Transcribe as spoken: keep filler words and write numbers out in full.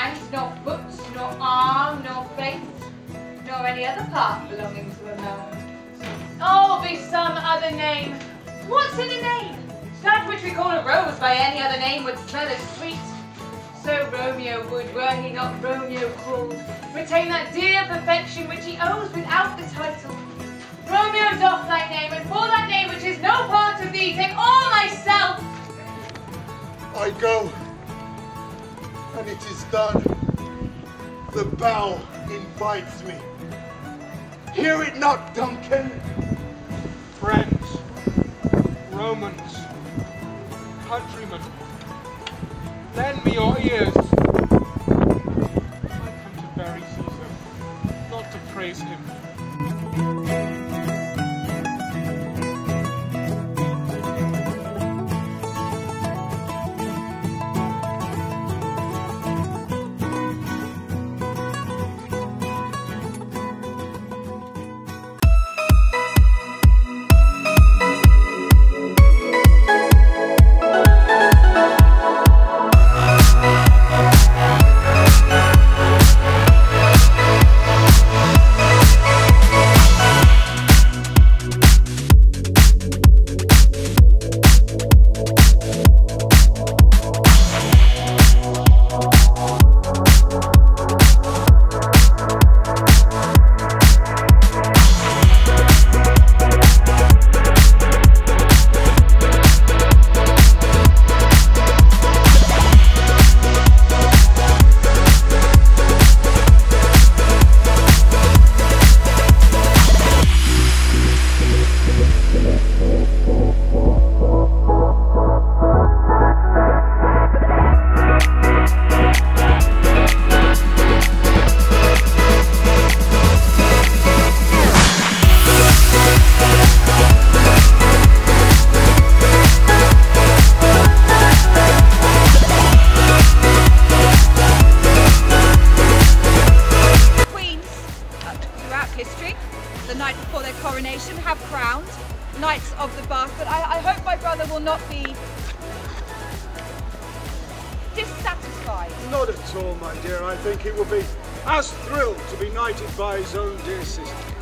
hands, no boots, no arm, no face, nor any other part belonging to a man. Oh, be some other name. What's in a name? That which we call a rose by any other name would smell as sweet. So Romeo would, were he not Romeo called, retain that dear perfection which he owes without the title. Romeo, doff thy name, and for that name which is no part of thee, take all myself. I go, and it is done. The bow invites me. Hear it not, Duncan. Friends, Romans, countrymen, lend me your ears. I come to bury Caesar, not to praise him. Not at all, my dear. I think he will be as thrilled to be knighted by his own dear sister.